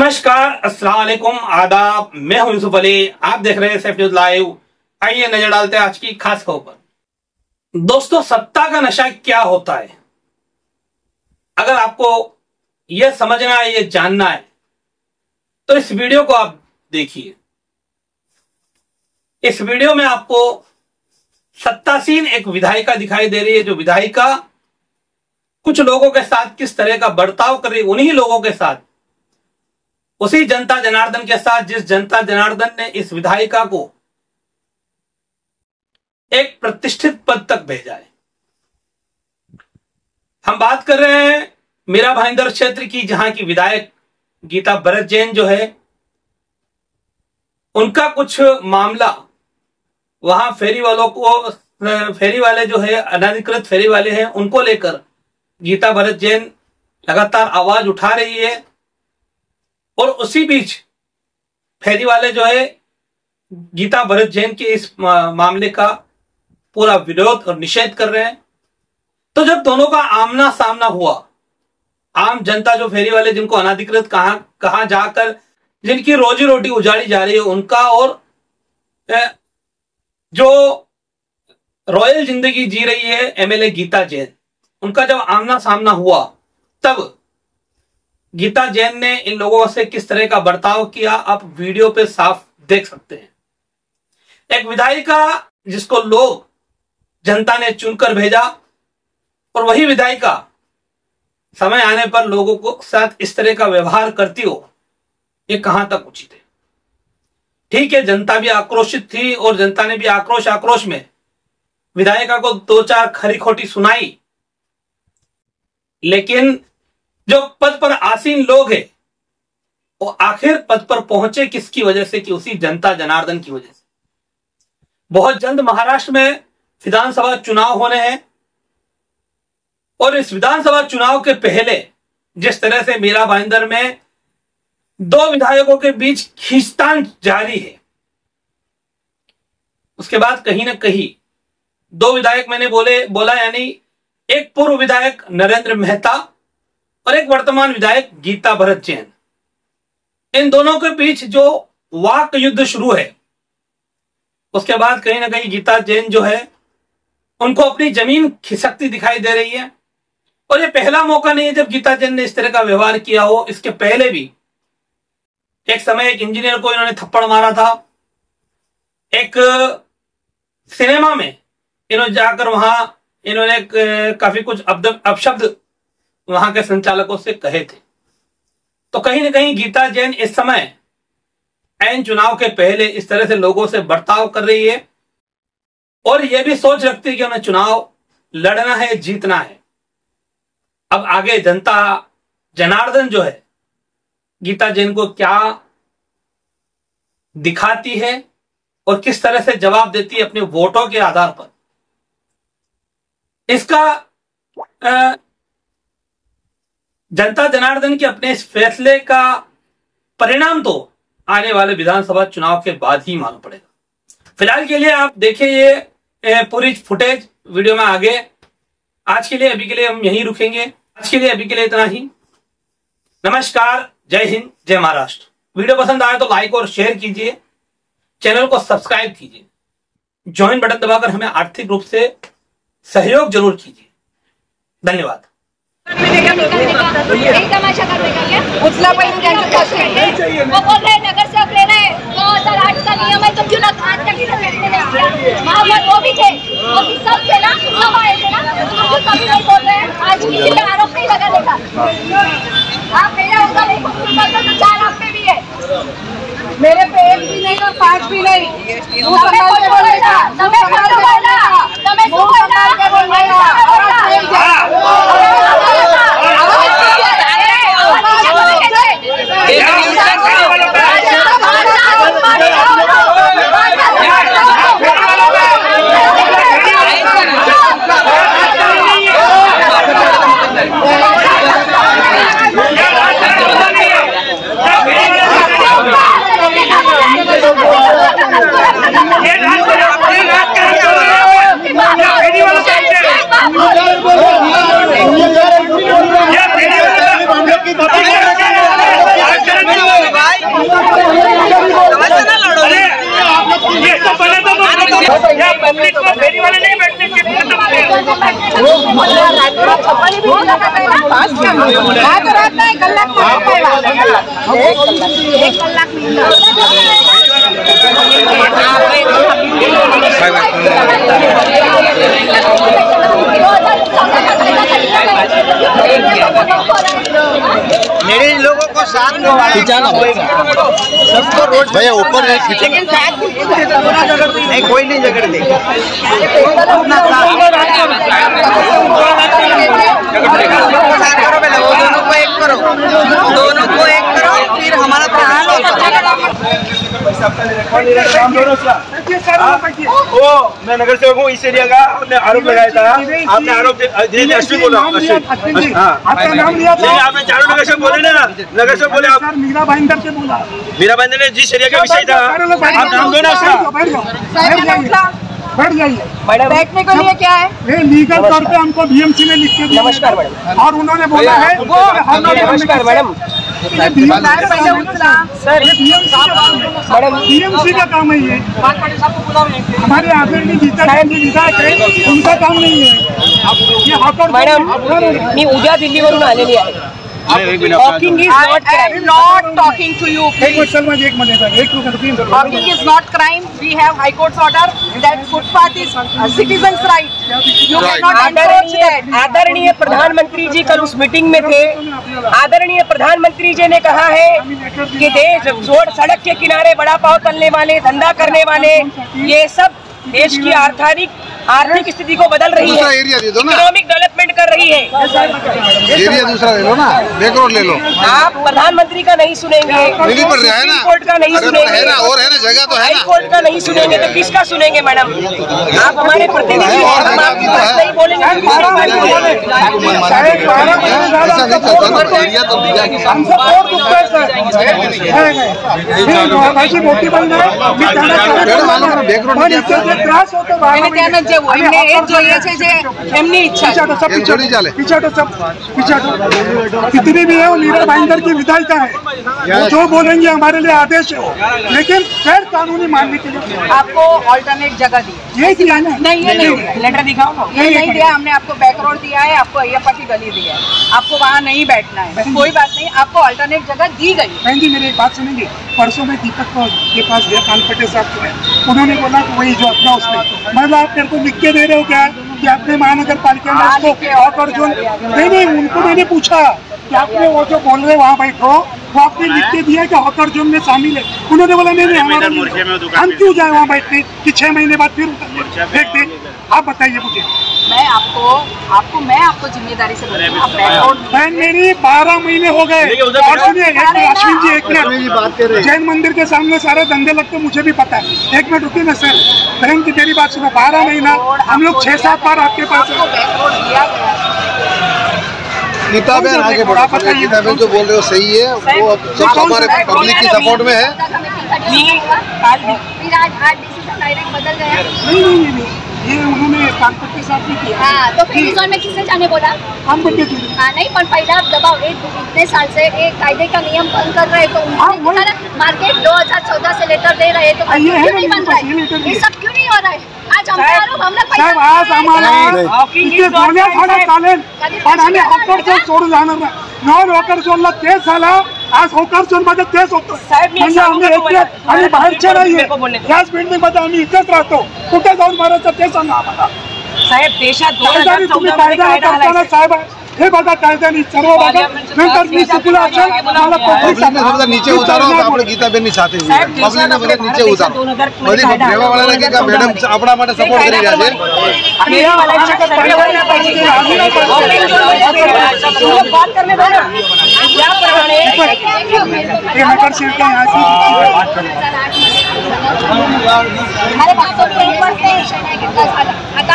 नमस्कार, अस्सलाम वालेकुम, आदाब। मैं हूं यूसुफ अली, आप देख रहे हैं सेफ न्यूज़ लाइव। आइए नजर डालते हैं आज की खास खबर पर। दोस्तों, सत्ता का नशा क्या होता है? अगर आपको यह समझना है, यह जानना है, तो इस वीडियो को आप देखिए। इस वीडियो में आपको सत्तासीन एक विधायिका दिखाई दे रही है, जो विधायिका कुछ लोगों के साथ किस तरह का बर्ताव कर रही है। उन्हीं लोगों के साथ, उसी जनता जनार्दन के साथ जिस जनता जनार्दन ने इस विधायिका को एक प्रतिष्ठित पद तक भेजा है। हम बात कर रहे हैं मीरा भाईंदर क्षेत्र की, जहां की विधायक गीता भरत जैन जो है, उनका कुछ मामला वहां फेरी वालों को, फेरी वाले जो है, अनाधिकृत फेरी वाले हैं, उनको लेकर गीता भरत जैन लगातार आवाज उठा रही है। और उसी बीच फेरी वाले जो है गीता भरत जैन के इस मामले का पूरा विरोध और निषेध कर रहे हैं। तो जब दोनों का आमना सामना हुआ, आम जनता जो फेरी वाले, जिनको अनाधिकृत कहां जाकर जिनकी रोजी रोटी उजाड़ी जा रही है उनका, और जो रॉयल जिंदगी जी रही है एमएलए गीता जैन, उनका जब आमना सामना हुआ, तब गीता जैन ने इन लोगों से किस तरह का बर्ताव किया, आप वीडियो पे साफ देख सकते हैं। एक विधायिका जिसको लोग, जनता ने चुनकर भेजा, और वही विधायिका समय आने पर लोगों को साथ इस तरह का व्यवहार करती हो, ये कहां तक उचित है? ठीक है, जनता भी आक्रोशित थी और जनता ने भी आक्रोश में विधायिका को दो चार खरी खोटी सुनाई, लेकिन जो पद पर आसीन लोग हैं वो आखिर पद पर पहुंचे किसकी वजह से? कि उसी जनता जनार्दन की वजह से। बहुत जल्द महाराष्ट्र में विधानसभा चुनाव होने हैं, और इस विधानसभा चुनाव के पहले जिस तरह से मीरा भाईंदर में दो विधायकों के बीच खींचतान जारी है, उसके बाद कहीं ना कहीं दो विधायक मैंने बोला, यानी एक पूर्व विधायक नरेंद्र मेहता और एक वर्तमान विधायक गीता भरत जैन, इन दोनों के बीच जो वाक युद्ध शुरू है, उसके बाद कहीं ना कहीं गीता जैन जो है उनको अपनी जमीन खिसकती दिखाई दे रही है। और ये पहला मौका नहीं है जब गीता जैन ने इस तरह का व्यवहार किया हो। इसके पहले भी एक समय एक इंजीनियर को इन्होंने थप्पड़ मारा था, एक सिनेमा में इन्होंने जाकर वहां इन्होंने काफी कुछ अपशब्द वहां के संचालकों से कहे थे। तो कहीं ना कहीं गीता जैन इस समय एन चुनाव के पहले इस तरह से लोगों से बर्ताव कर रही है, और यह भी सोच रखती है कि उन्हें चुनाव लड़ना है, जीतना है। अब आगे जनता जनार्दन जो है गीता जैन को क्या दिखाती है और किस तरह से जवाब देती है अपने वोटों के आधार पर, इसका जनता जनार्दन के अपने इस फैसले का परिणाम तो आने वाले विधानसभा चुनाव के बाद ही मालूम पड़ेगा। फिलहाल के लिए आप देखें ये पूरी फुटेज वीडियो में आगे। आज के लिए हम यहीं रुकेंगे। आज के लिए इतना ही। नमस्कार, जय हिंद, जय महाराष्ट्र। वीडियो पसंद आए तो लाइक और शेयर कीजिए, चैनल को सब्सक्राइब कीजिए, ज्वाइन बटन दबाकर हमें आर्थिक रूप से सहयोग जरूर कीजिए। धन्यवाद। तमाशा करने का ये उछला पैन कैंसिल कर चाहिए। वो बोल रहे नगर सेवक लेना है, 2008 का नियम है, तो क्यों ना आज तक नहीं वो भी थे, वो भी सब थे ना, सब आए थे ना, तो कभी नहीं बोल रहे हैं। आज किसी पे आरोप नहीं लगाने का। आप मेरा होगा नहीं, तो 4 आप पे भी है, मेरे पे 1 भी नहीं और 5 भी नहीं। वो संभाल के बोलेगा, समय बोलेगा, समय संभाल के बोलेगा। ये रात कर रहा है, ये रात कर रहा है, ये वाला मेरे लोगों को साथ में खिंचाना होगा सबको रोड भैया ऊपर लेकिन साथ नहीं कोई नहीं झगड़ देगा दोनों को एक करो फिर हमारा वो मैं नगर सेवक हूँ इस एरिया का। आपने आरोप लगाया था, आपने आरोप अश्विन बोला, आपने चारों नगर सेवक बोले ना, नगर सेवक बोले आप मीरा भाईंदर से बोला, मीरा भाईंदर ने जिस एरिया का विषय था आप नाम दो ना। बढ़ जाइए बैठने को लिए क्या है लीगल तौर पे हमको बीएमसी ने लिख के दिया। नमस्कार मैडम। और उन्होंने बोला है नमस्कार मैडम सर बीएमसी का काम है ये। हमारे आदमी गीता है उनका काम नहीं है। मैडम मी उद्या दिल्लीवरून आलेली आहे। Talking to you. Talking is not crime. We have High Court's order that footpath is a citizen's right. You cannot enforce that. आदरणीय प्रधानमंत्री जी कल उस मीटिंग में थे। आदरणीय प्रधानमंत्री जी ने कहा है कि देश जोड़ सड़क के किनारे बड़ा पाव तलने वाले, धंधा करने वाले, ये सब देश की आर्थिक स्थिति को बदल रही है, इकोनॉमिक डेवलपमेंट कर रही है। एरिया दूसरा ले लो ना, बैक रोड ले लो। आप प्रधानमंत्री का नहीं सुनेंगे, सुप्रीम कोर्ट का नहीं सुनेंगे, और है ना जगह तो है ना, हाई कोर्ट का नहीं सुनेंगे तो किसका सुनेंगे मैडम? आप हमारे प्रतिनिधि नहीं बोलेंगे। અમને એ જોઈએ છે જે એમની ઈચ્છા છે सब पिछड़ी चले पिछड़ो कितनी भी है वो मीरा भाईंदर की विधायिका है, जो बोलेंगे हमारे लिए आदेश है, लेकिन गैर कानूनी मानने के लिए आपको ऑल्टरनेट जगह दी है। यही दिया ना? नहीं ये नहीं, लेटर दिखाओ। ये नहीं दिया, हमने आपको बैक रोड दिया है, आपको अय्यप्पा की गली दी है, आपको वहाँ नहीं बैठना है, कोई बात नहीं, आपको ऑल्टरनेट जगह दी गई। बहन जी मेरी एक बात सुनेंगे, परसों में दीपक के पास गया कानपटे साहब जो है, उन्होंने बोला कि वही जो अपना उसमें मतलब आप मेरे को लिख के दे रहे हो क्या कि आपने महानगर पालिका में उसको आउट और जोन नहीं, उनको मैंने पूछा कि आपने वो जो बोल रहे वहाँ बैठो, वो आपने लिख के दिया कि हॉकर जोन में शामिल है। उन्होंने बोला नहीं हमारा हम क्यों जाए वहाँ बैठने कि 6 महीने बाद फिर देखते। आप बताइए मुझे, मैं आपको जिम्मेदारी से बहन मेरी 12 महीने हो गए। और सुनिए अश्विन जी एक मिनट, जैन मंदिर के सामने सारे दंगे लगते मुझे भी पता है, एक मिनट रुकिए ना सर। बहन की तेरी बात सुनो, 12 महीना हम लोग 6-7 बार आपके पास किताबें आगे बढ़ाते हैं, किताबें जो बोल रहे हो सही है, वो सब हमारे पब्लिक की सपोर्ट में है। डायरेक्ट बदल गया नहीं, ये उन्होंने कानपुर के साथ ही किया। हाँ तो फ्री जोन में किसने जाने बोला? हम बोलते थे हाँ नहीं, पर पहले आप दबाव इतने साल से एक कायदे का नियम बंद कर रहे तो उन्होंने मार्केट 2014 से लेटर दे रहे तो क्यों नहीं बन रहा है, ये सब क्यों नहीं हो रहा है? आज हमारा सोडून जाणार नाही, नॉन होकर सोडला तेच झालं, आज होकर सोडून मध्ये तेच होतं। म्हणजे आम्ही एकच आणि बाहेरचे नाहीये, याच बिल्डिंग मध्ये आम्ही इथंच राहतो, कुठे जाऊन मारायचं तेच सांगा आम्हाला साहेब। देशात 2014 साहेब हे बघा कायद्याने सर्व बघा नंतर मी चुकला असेल मला पब्लिकला नीचे उतारो, आपण गीताबेननी साथे पब्लिकला बघा नीचे उतारो म्हणजे देवावाला ने का मॅडम आपणा માટે सपोर्ट કરી રહ્યા છે आणि देवावाला का परिवारला पाहिजे आम्ही बात करने दो ना। या प्रमाणे हे नगर सेवक यहां से बात करो, अरे बात तो ऊपर से है कितना सारा आता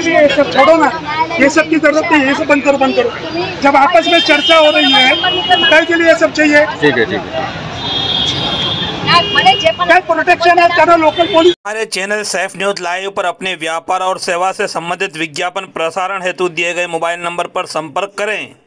ये सब छोड़ो ना, ये सब की जरूरत नहीं, ये सब बंद करो। जब आपस में चर्चा हो रही है तब के लिए सब चाहिए। ठीक है ठीक है। हमारे चैनल सेफ न्यूज़ लाइव पर अपने व्यापार और सेवा से संबंधित विज्ञापन प्रसारण हेतु दिए गए मोबाइल नंबर पर संपर्क करें।